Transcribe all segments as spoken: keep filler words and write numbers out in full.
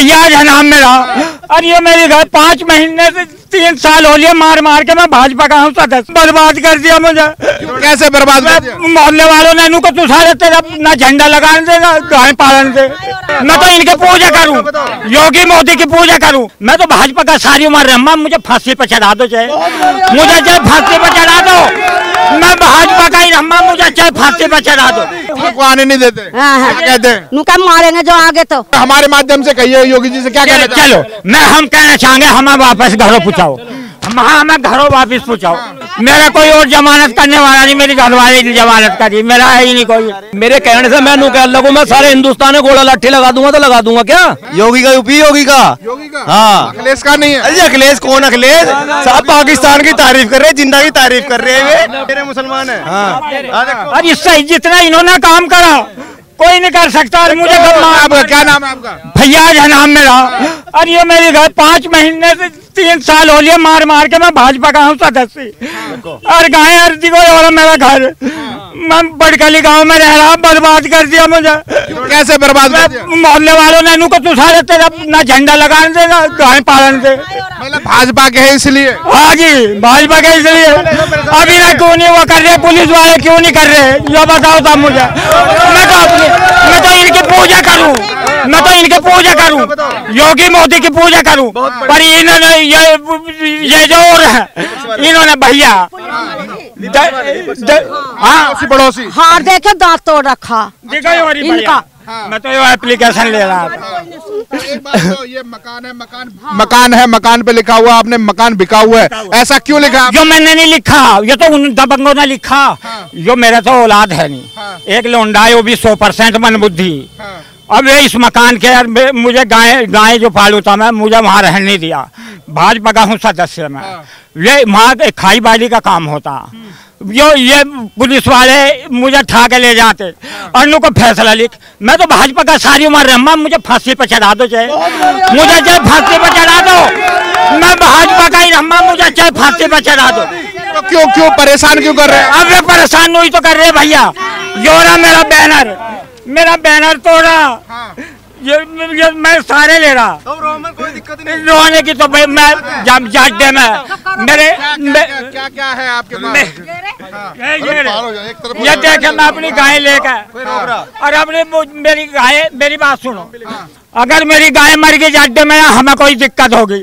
फैयाज है नाम मेरा। और ये मेरी घर पाँच महीने से तीन साल हो लिया मार मार के मैं भाजपा का हूँ सदस्य। बर्बाद कर दिया मुझे। कैसे बर्बाद? मोहल्ले वालों ने इनको तुषा देते न झंडा लगाने से न गाय पालन से। मैं तो इनकी पूजा करूँ, योगी मोदी की पूजा करूँ। मैं तो भाजपा का सारी उम्र रहा। मुझे फांसी पर चढ़ा दो चाहे, मुझे चाहे फांसी पर चढ़ा दो। मैं भाजपा का ही रहा, मुझे चाहे फांसी पर चढ़ा दो। हमको आने नहीं देते, कहते हैं नुका मारेंगे जो आगे। तो हमारे माध्यम से कहिए योगी जी से क्या कहना चाहते हैं? चलो मैं हम कहना चाहेंगे हमें वापस घरों पहुंचाओ, हमें घरों वापस पहुंचाओ। मेरा कोई और जमानत करने वाला नहीं, मेरी घरवाले की जमानत करी, मेरा है ही नहीं कोई। मेरे कहने से मैं नुकह लगू, मैं सारे हिंदुस्तान में गोला लाठी लगा दूंगा तो लगा दूंगा। क्या योगी का? यूपी योगी का, हाँ अखिलेश का नहीं है। अरे अखिलेश कौन? अखिलेश साहब पाकिस्तान की तारीफ कर रहे, जिन्ना की तारीफ कर रहे हैं। मेरे मुसलमान है। इससे जितना इन्होंने काम करा कोई नहीं कर सकता। और मुझे आपका क्या नाम है? आपका फैयाज है नाम मेरा। और ये मेरी घर पाँच महीने से तीन साल हो लिया मार मार के मैं भाजपा का हूँ सदस्य। और गाय अर्जी को और मेरा घर, मैं बड़कली गांव में रह रहा। बर्बाद कर दिया मुझे। कैसे बर्बाद? मोहल्ले वालों ने इनको तुषा देते न झंडा लगाने से न गाय पालन से। मतलब भाजपा के है इसलिए? हाँ जी भाजपा के इसलिए। अभी ना क्यों नहीं वो कर रहे, पुलिस वाले क्यों नहीं कर रहे ये बताओ तब मुझे। मैं तो मैं तो इनकी पूजा करूँ, मैं तो इनकी पूजा करूँ, योगी मोदी की पूजा करूँ। पर इन्होंने ये ये जो है इन्होंने भैया हाँ पड़ोसी हार देखे दांत तोड़ रखा इनका। मैं तो ये एप्लीकेशन ले रहा हूँ। ये मकान है, मकान मकान है, मकान पे लिखा हुआ आपने मकान बिका हुआ है, ऐसा क्यों लिखा? जो मैंने नहीं लिखा, ये तो उन दबंगों ने लिखा। जो मेरा तो औलाद है नहीं, एक लोंडा है वो भी सौ परसेंट मनबुद्धि। अब ये इस मकान के मुझे गाय गाय जो पालू था मैं, मुझे वहाँ रहने नहीं दिया। भाजपा का हूँ सदस्य मैं। ये वहाँ खाई बाली का काम होता, जो ये पुलिस वाले मुझे ठा के ले जाते। और उनको फैसला लिख। मैं तो भाजपा का सारी उम्र रहा। मुझे फांसी पर चढ़ा दो चाहे, मुझे चाहे फांसी पर चढ़ा दो। मैं भाजपा का ही रहा, मुझे चाहे फांसी पर चढ़ा दो। तो क्यों क्यों परेशान क्यों कर रहे हैं? अब ये परेशान नहीं तो कर रहे भैया। जोरा मेरा बैनर, मेरा बैनर तोड़ा। ये, ये मैं सारे ले रहा। तो कोई दिक्कत नहीं रोने की। तो भाई मैं जाम जाट दे मैं मेरे क्या क्या है आपके पास? ये देखे मैं अपनी गाय लेकर। और अपनी मेरी गाय, मेरी बात सुनो, अगर मेरी गाय मर गई जाट दे में हमें कोई दिक्कत होगी।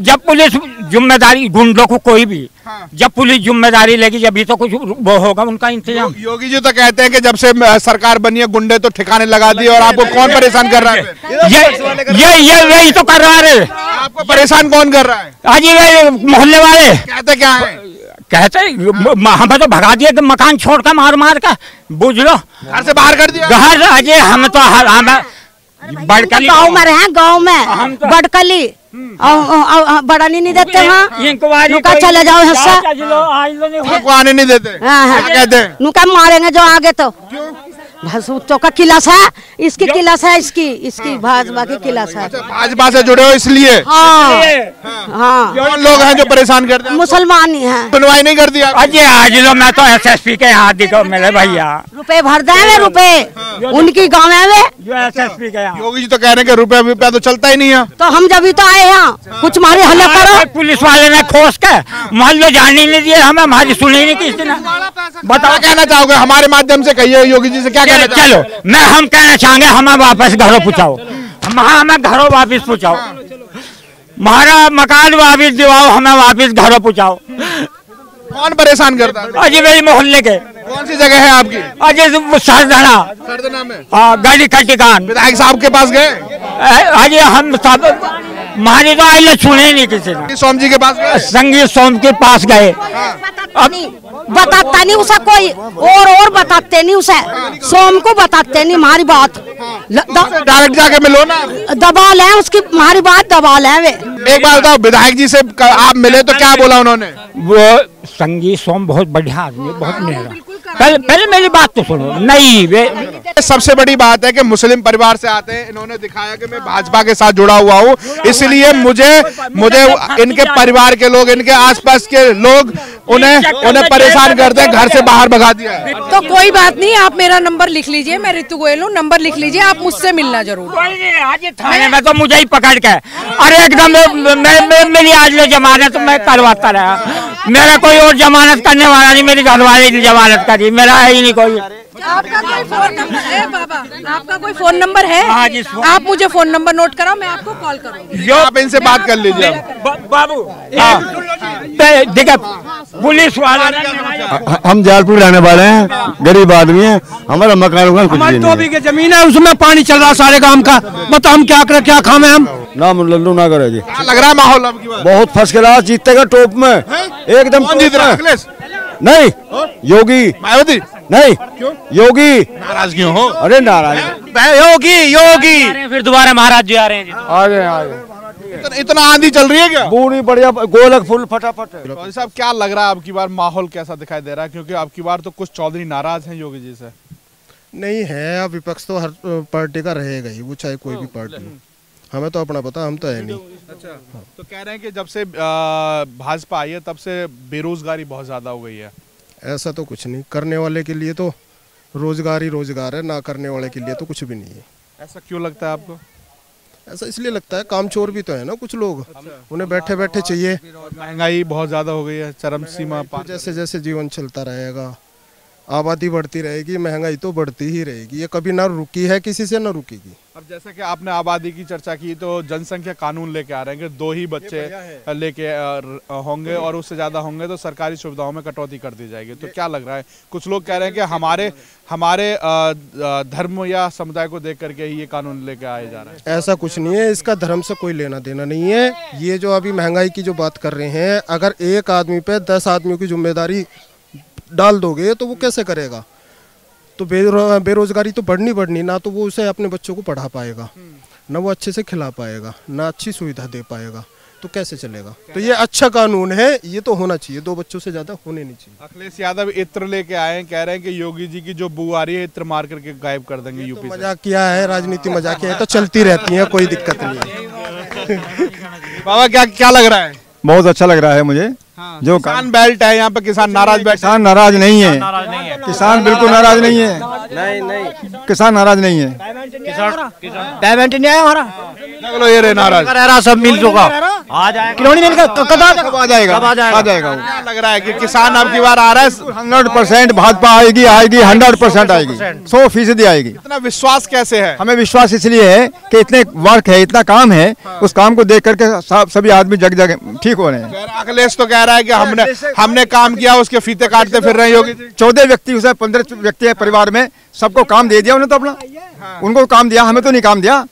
जब पुलिस जिम्मेदारी, गुंडों को कोई भी हाँ। जब पुलिस जिम्मेदारी लेगी जब ये तो कुछ वो होगा उनका इंतजाम। योगी जी तो कहते हैं कि जब से सरकार बनी है गुंडे तो ठिकाने लगा दिए। और आपको कौन परेशान कर रहा है? ये ये ये यही तो कर रहा है। आपको परेशान कौन कर रहा है? अजी मोहल्ले वाले। कहते क्या है? कहते हमें तो भगा दिया मकान छोड़ कर मार मार का, बुझ लो घर से बाहर कर दिया। घर अजय हम तो बड़कली गाँव में रहे, गाँव में बड़कली बड़ा नहीं, नहीं देते हाँ। नुका चले जाओ हिस्सा हमको आने नहीं देते। कहते नुका मारेंगे जो आगे। तो भाजपा का किलास है, इसकी किलास है, इसकी इसकी भाजपा की किलास है। भाजपा से जुड़े हो इसलिए हाँ हाँ। कौन लोग हैं जो परेशान करते हैं? मुसलमान ही है। सुनवाई नहीं करती अजय? आज लो मैं तो एस एस पी के हाथ दिखो मेरे भैया। रुपए भर देंगे रुपए उनकी गाँव में। जो एस एस पी के योगी जी तो कह रहे हैं रुपया रुपया तो चलता ही नहीं है। तो हम जब भी तो आए यहाँ कुछ मारे हल्ला करो। पुलिस वाले ने खोस के मोहल्ले जाने नहीं दिए हमें, हमारी सुनी नहीं किसी ने। बताओ कहना चाहोगे हमारे माध्यम से कहिए योगी जी से क्या? चलो मैं हम कहना चाहेंगे हमें वापस घरों पहुंचाओ, हमें घरों वापस पहुंचाओ। हमारा मकान वापस दिवाओ, हमें वापस घरों पहुंचाओ। कौन परेशान करता? अजी मेरी मोहल्ले के। कौन सी जगह है आपकी? अजय सरदना। सरदना में हाँ गाड़ी का ठिकान। विधायक साहब के पास गए? अजय हम सब मानी तो आए छुने नहीं किसी ने। सोम जी के पास, संगीत सोम के पास गए। अब बताता नहीं उसे कोई और और बताते नहीं उसे, सोम को बताते नहीं हमारी बात। डायरेक्ट जाके मिलो ना, दबाल है उसकी, हमारी बात दबाल है वे। एक बार बताओ विधायक जी से आप मिले तो क्या बोला उन्होंने? वो संगीत सोम बहुत बढ़िया आदमी, बहुत मेहरा। पहले पहले मेरी बात तो सुनो। नहीं, सबसे बड़ी बात है कि मुस्लिम परिवार से आते हैं, इन्होंने दिखाया कि मैं भाजपा के साथ जुड़ा हुआ हूँ, इसलिए मुझे मुझे इनके परिवार के लोग, इनके आसपास के लोग उन्हें उन्हें परेशान करते, घर से बाहर भगा दिया। तो कोई बात नहीं, आप मेरा नंबर लिख लीजिए, मैं रितु गोयल हूँ, नंबर लिख लीजिए, आप मुझसे मिलना जरूर। आज थाने में तो मुझे ही पकड़ के, अरे एकदम मैं मेरी आज जो जमानत मैं करवाता रहा, मेरा कोई और जमानत करने वाला नहीं, मेरी घर वाले जमानत करी, मेरा है ही नहीं कोई। आपका कोई फोन नंबर है बाबा? आपका कोई फोन नंबर है? आप मुझे फोन नंबर नोट कराओ, मैं आपको कॉल करूँगी। आप इनसे बात कर लीजिए बाबू। देखिए पुलिस वाला, हम जयपुर रहने वाले हैं, गरीब आदमी है, हमारा मकान हमारी दो बीघे जमीन है, उसमें पानी चल रहा है सारे गांव का, बताओ हम क्या करें, क्या खामे हम ना लल्लू ना करे जी। लग रहा है माहौल बहुत फर्स्ट क्लास, जीतेगा टॉप में एकदम। कौन जीत रहा है? अखिलेश? नहीं, योगी। मायावती? नहीं। क्यों? योगी। नाराज क्यों हो? अरे नाराज योगी योगी फिर दोबारा महाराज जी आ रहे हैं। आ गए आ गए, इतना आंधी चल रही है क्या? पूरी बढ़िया गोलक फुल फटाफट। चौधरी साहब क्या लग रहा है आपकी बार माहौल कैसा दिखाई दे रहा है, क्योंकि आपकी बार तो कुछ चौधरी नाराज हैं योगी जी से? नहीं है, विपक्ष तो हर पार्टी का रहेगा ही, वो चाहे कोई भी पार्टी, हमें तो अपना पता, हम तो है नहीं। अच्छा, हाँ। तो कह रहे हैं कि जब से भाजपा आई है तब से बेरोजगारी बहुत ज़्यादा हो गई है। ऐसा तो कुछ नहीं, करने वाले के लिए तो रोजगार ही रोजगार है, ना करने वाले के लिए तो कुछ भी नहीं है। ऐसा क्यों लगता है आपको? ऐसा इसलिए लगता है, कामचोर भी तो है ना कुछ लोग। अच्छा। उन्हें बैठे बैठे चाहिए। महंगाई बहुत ज़्यादा हो गई है, चरम सीमा पार। जैसे जैसे जीवन चलता रहेगा, आबादी बढ़ती रहेगी, महंगाई तो बढ़ती ही रहेगी, ये कभी ना रुकी है, किसी से ना रुकेगी। अब जैसा कि आपने आबादी की चर्चा की, तो जनसंख्या कानून लेके आ रहे हैं कि दो ही बच्चे लेके होंगे और उससे ज़्यादा होंगे तो सरकारी सुविधाओं में कटौती कर दी जाएगी। तो क्या लग रहा है, कुछ लोग कह रहे हैं कि हमारे हमारे धर्म या समुदाय को देख करके ही ये कानून लेके आया जा रहा है। ऐसा कुछ नहीं है, इसका धर्म से कोई लेना देना नहीं है। ये जो अभी महंगाई की जो बात कर रहे हैं, अगर एक आदमी पे दस आदमियों की जिम्मेदारी डाल दोगे तो वो कैसे करेगा? तो बेरो, बेरोजगारी तो बढ़नी बढ़नी, ना तो वो उसे अपने बच्चों को पढ़ा पाएगा, ना वो अच्छे से खिला पाएगा, ना अच्छी सुविधा दे पाएगा, तो कैसे चलेगा? तो ये अच्छा कानून है, ये तो होना चाहिए, दो बच्चों से ज़्यादा होने नहीं चाहिए। अखिलेश यादव इत्र लेके आए हैं, कह रहे हैं कि योगी जी की जो बू आ रही है इत्र मार करके गायब कर देंगे यूपी। तो मजाक किया है, राजनीति मजाक किया है, तो चलती रहती है, कोई दिक्कत नहीं है। बाबा क्या क्या लग रहा है? बहुत अच्छा लग रहा है मुझे। हाँ, जो किसान बेल्ट है यहाँ पे, किसान नाराज बैठ किसान नाराज नहीं है, किसान बिल्कुल नाराज नहीं है, नहीं नहीं किसान नाराज नहीं है, पेमेंट नहीं आया हमारा, ये रे नाराज सब मिल चुका, आ जाएगा कब आ जाएगा आ जाएगा। लग रहा है कि किसान आपकी बार आ रहा है। हंड्रेड परसेंट भाजपा आएगी आएगी हंड्रेड परसेंट आएगी, सौ फीसदी आएगी। इतना विश्वास कैसे है? हमें विश्वास इसलिए है कि इतने वर्क है, इतना काम है, उस काम को देख करके सभी आदमी जग जग ठीक हो रहे हैं। अखिलेश तो कह रहा है कि हमने हमने काम किया, उसके फीते काटते फिर रहे योगी। चौदह व्यक्ति उसमें पंद्रह व्यक्ति है परिवार में, सबको काम दे दिया उन्हें, तो अपना उनको काम दिया, हमें तो नहीं काम दिया।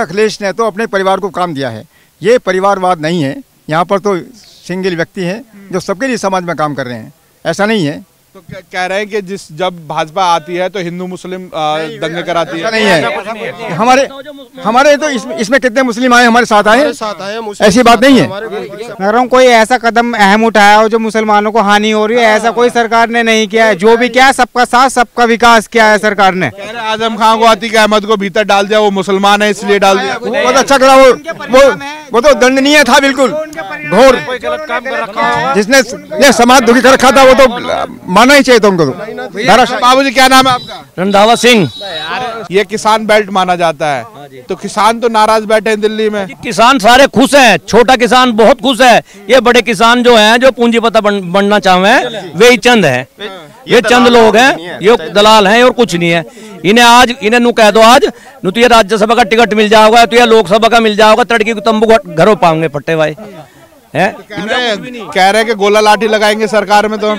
अखिलेश ने तो अपने परिवार को काम दिया है, ये परिवारवाद नहीं है। यहाँ पर तो सिंगल व्यक्ति हैं जो सबके लिए समाज में काम कर रहे हैं, ऐसा नहीं है। तो कह रहे हैं कि जिस जब भाजपा आती है तो हिंदू मुस्लिम दंगे कराती है, नहीं है। हमारे हमारे तो इसमें इसमें कितने मुस्लिम आए हमारे साथ आए, ऐसी बात नहीं है। कोई ऐसा कदम अहम उठाया हो जो मुसलमानों को हानि हो रही है, ऐसा कोई सरकार ने नहीं किया है। जो भी किया सबका साथ सबका विकास किया है सरकार ने। आजम खान को आती के अहमद को भीतर डाल दिया, वो मुसलमान है इसलिए डाल दिया, बहुत अच्छा करा। वो वो तो दंडनीय था बिल्कुल, घोर जिसने यह समाज दुखी कर रखा था वो तो माना ही चाहिए तुमको। तो बाबू जी क्या नाम है आपका? रंधावा सिंह। ये किसान बेल्ट माना जाता है, तो किसान तो नाराज बैठे हैं दिल्ली में। किसान सारे खुश हैं, छोटा किसान बहुत खुश है। ये बड़े किसान जो हैं जो पूंजीपति बनना चाहे वे ही चंद हैं, ये चंद लोग हैं, ये दलाल हैं और कुछ नहीं है। इन्हें आज इन्हें नू कह दो आज नू तो ये राज्यसभा का टिकट मिल जाओगा, तो ये लोकसभा का मिल जाओगा, तड़की को तंबू घरों पाओगे फट्टे भाई है। तो कह रहे कह रहे कि गोला लाठी लगाएंगे सरकार में, तो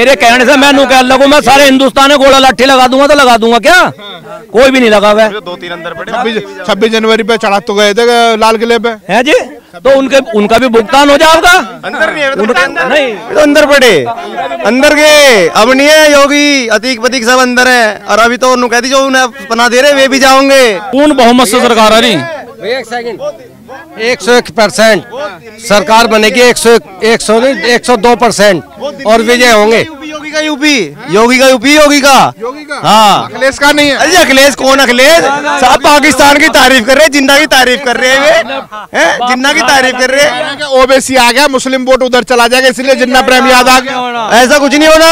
मेरे कहने से मैं कह लगू मैं सारे हिंदुस्तान में गोला लाठी लगा दूंगा, तो लगा दूंगा क्या? कोई भी नहीं लगा हुआ। दो तीन अंदर पड़े, छब्बीस जनवरी पे चढ़ा तो गए थे लाल किले पे है जी, तो उनके उनका भी भुगतान हो जाएगा। अंदर नहीं तो अंदर पड़े, अंदर गए अब नहीं है योगी अतीक बतीक सब अंदर है, और अभी तो उन्होंने कह दी जो उन्हें पना दे रहे वे भी जाओगे। पूर्ण बहुमत से सरकार आ रही, एक सेकंड एक सौ एक परसेंट सरकार बनेगी, एक सौ एक सौ एक सौ दो परसेंट और विजय होंगे। योगी का यूपी योगी का यूपी योगी का हाँ अखिलेश का नहीं है। अरे अखिलेश कौन अखिलेश साहब पाकिस्तान की तारीफ कर रहे हैं, जिन्ना की तारीफ कर रहे हैं, वे जिन्ना की तारीफ कर रहे हैं। ओबीसी आ गया, मुस्लिम वोट उधर चला जाएगा, इसलिए जिन्ना प्रेम याद आ गया। ऐसा कुछ नहीं होना,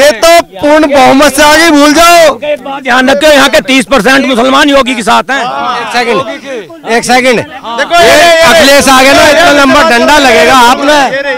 ये तो पूर्ण बहुमत से आगे, भूल जाओ। ध्यान रखो यहाँ के तीस परसेंट मुसलमान योगी के साथ हैं। एक सेकंड एक सेकंड अखिलेश आ गया ना, इतना लंबा डंडा लगेगा आपने।